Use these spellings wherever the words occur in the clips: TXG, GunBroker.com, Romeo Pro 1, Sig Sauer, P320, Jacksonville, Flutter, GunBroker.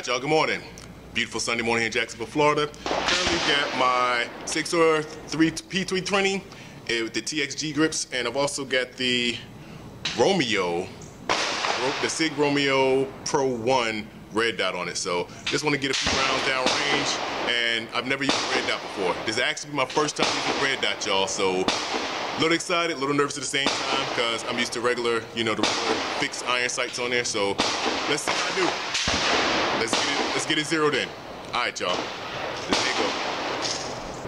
Alright y'all, good morning. Beautiful Sunday morning here in Jacksonville, Florida. Currently got my Sig Sauer P320 with the TXG grips, and I've also got the Sig Romeo Pro 1 red dot on it. So just want to get a few rounds down range, and I've never used a red dot before. This is actually my first time using a red dot, y'all, so a little excited, a little nervous at the same time because I'm used to regular, the regular fixed iron sights on there. So let's see what I do. Let's get it zeroed in. All right, y'all. Let's take it.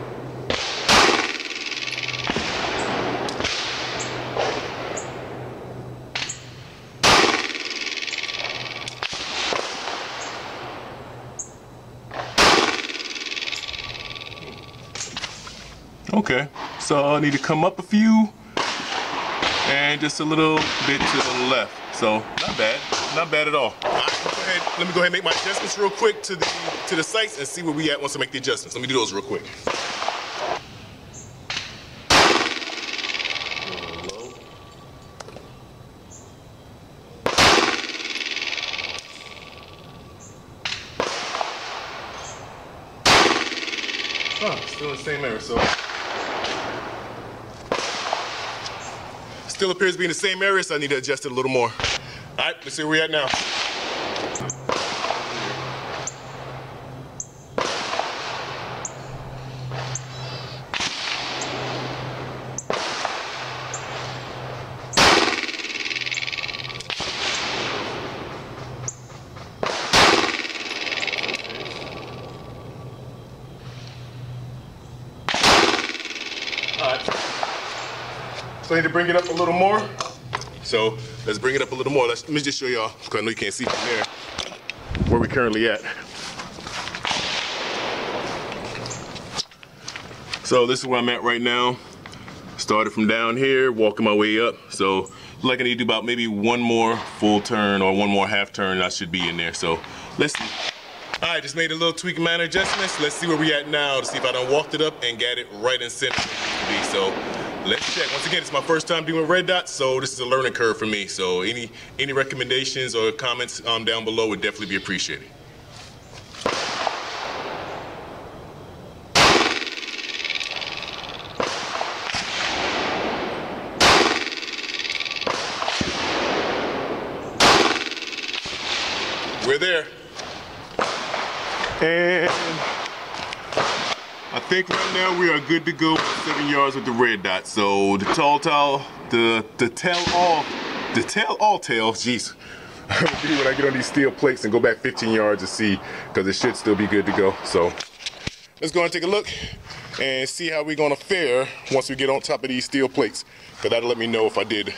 Okay, so I need to come up a few and just a little bit to the left. So not bad at all. All right, let me go ahead and make my adjustments real quick to the sights and see where we at once I make the adjustments. Let me do those real quick. Huh, still the same error, so. Still appears to be in the same area, so I need to adjust it a little more. All right, let's see where we're at now. So I need to bring it up a little more. So let's bring it up a little more. Let me just show y'all, because I know you can't see from there, where we're currently at. So this is where I'm at right now. Started from down here, walking my way up. So like I need to do about maybe one more full turn or one more half turn, and I should be in there. So let's see. All right, just made a little tweak and minor adjustments. Let's see where we at now to see if I done walked it up and got it right in center where it needs to be. So let's check. Once again, it's my first time doing red dots, so this is a learning curve for me. So any recommendations or comments down below would definitely be appreciated. We're there. And I think right now we are good to go 7 yards with the red dot. So the tail all tail, jeez. I'll do when I get on these steel plates and go back 15 yards to see, because it should still be good to go. So let's go and take a look and see how we're gonna fare once we get on top of these steel plates. Because that'll let me know if I did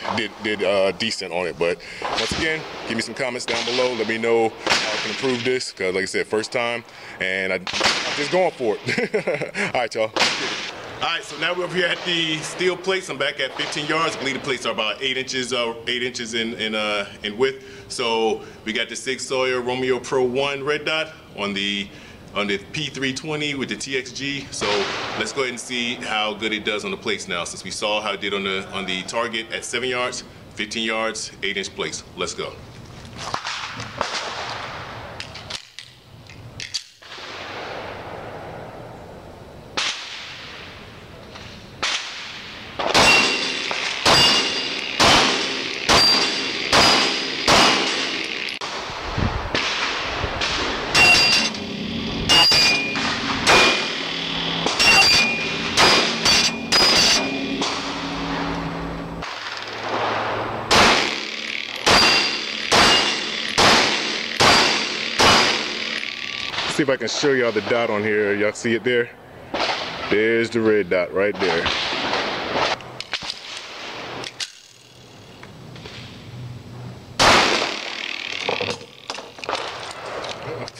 decent on it. But once again, give me some comments down below. Let me know how I can improve this. Because like I said, first time, and I'm just going for it. All right, y'all. All right, so now we're over here at the steel plates. I'm back at 15 yards. I believe the plates are about 8 inches, in width. So we got the Sig Sauer Romeo Pro 1 red dot on the P320 with the TXG. So let's go ahead and see how good it does on the plates now, since we saw how it did on the target at 7 yards, 15 yards, 8-inch plates. Let's go. See if I can show y'all the dot on here. Y'all see it there? There's the red dot right there. All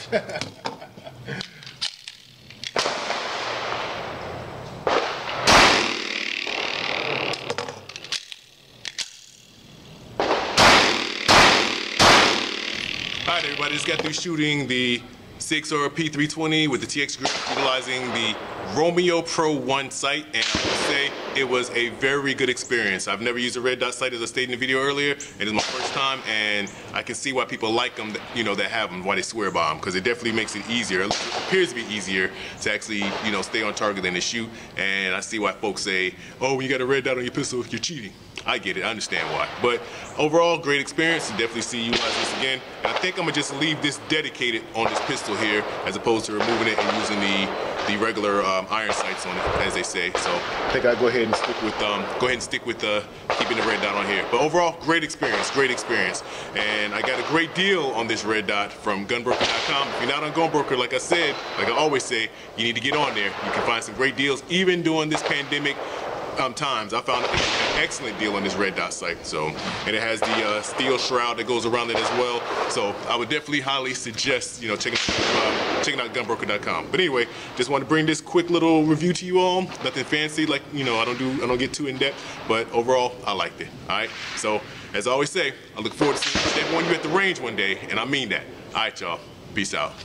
right, everybody, just got through shooting the Sig Sauer P320 with the TXG, utilizing the Romeo Pro 1 sight, and I will say it was a very good experience. I've never used a red dot sight, as I stated in the video earlier. It is my first time, and I can see why people like them, you know, that have them, why they swear by them, because it definitely makes it easier, it appears to be easier to actually, you know, stay on target than to shoot. And I see why folks say, oh, when you got a red dot on your pistol, you're cheating. I get it, I understand why. But overall, great experience. You definitely see you guys this again. And I think I'm gonna just leave this dedicated on this pistol here, as opposed to removing it and using the regular iron sights on it, as they say. So I think I go ahead and stick with keeping the red dot on here. But overall, great experience, and I got a great deal on this red dot from GunBroker.com. If you're not on GunBroker, like I said, like I always say, you need to get on there. You can find some great deals, even during this pandemic times. I found an excellent deal on this red dot sight. So, and it has the steel shroud that goes around it as well. So I would definitely highly suggest, you know, checking out GunBroker.com. But anyway, just want to bring this quick little review to you all. Nothing fancy, like, you know, I don't get too in depth, but overall I liked it. All right. So as I always say, I look forward to seeing everyone you at the range one day, and I mean that. All right, y'all. Peace out.